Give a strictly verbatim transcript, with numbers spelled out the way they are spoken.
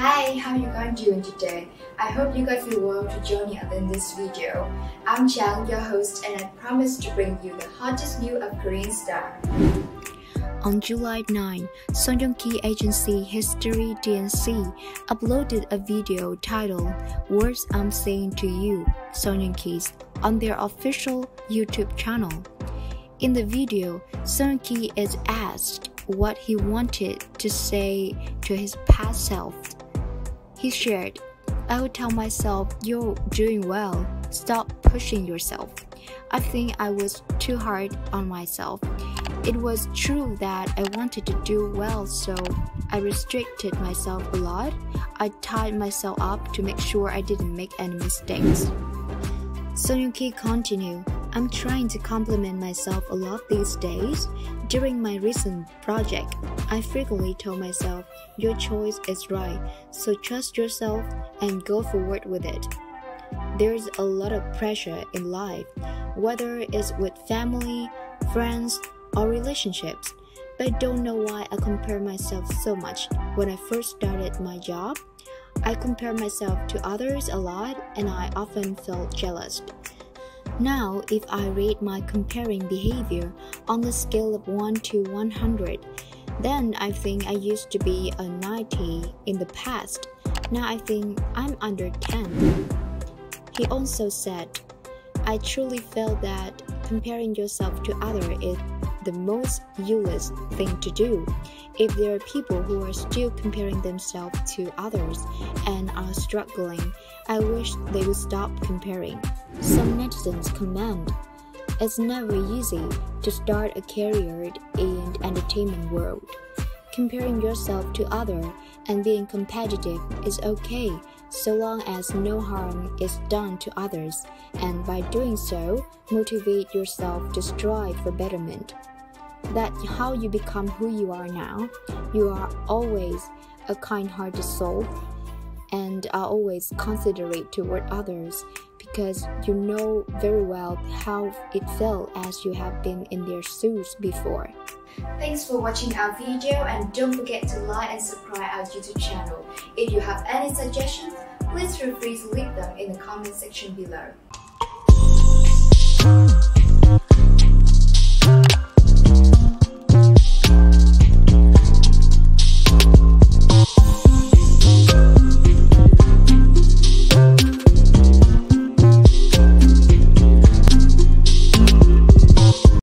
Hi, how you guys doing today? I hope you guys feel well to join me in this video. I'm Chang, your host, and I promise to bring you the hottest new of Korean star. On July ninth, Song Joong-ki agency History D and C uploaded a video titled "Words I'm Saying to You, Song Joong-ki's" on their official YouTube channel. In the video, Song Joong-ki is asked what he wanted to say to his past self. He shared, "I would tell myself you're doing well. Stop pushing yourself. I think I was too hard on myself. It was true that I wanted to do well, so I restricted myself a lot. I tied myself up to make sure I didn't make any mistakes." Song Joong-ki continued, "I'm trying to compliment myself a lot these days. During my recent project, I frequently told myself, your choice is right, so trust yourself and go forward with it. There's a lot of pressure in life, whether it's with family, friends, or relationships, but I don't know why I compare myself so much. When I first started my job, I compared myself to others a lot and I often felt jealous. Now, if I rate my comparing behavior on the scale of one to one hundred, then I think I used to be a ninety in the past. Now I think I'm under ten. He also said, "I truly felt that comparing yourself to others is the most useless thing to do. If there are people who are still comparing themselves to others and are struggling, I wish they would stop comparing." Some netizens comment, "It's never easy to start a career in the entertainment world. Comparing yourself to others and being competitive is okay so long as no harm is done to others, and by doing so, motivate yourself to strive for betterment. That's how you become who you are now. You are always a kind-hearted soul and are always considerate toward others because you know very well how it felt as you have been in their shoes before." Thanks for watching our video, and don't forget to like and subscribe our YouTube channel. If you have any suggestions, please feel free to leave them in the comment section below.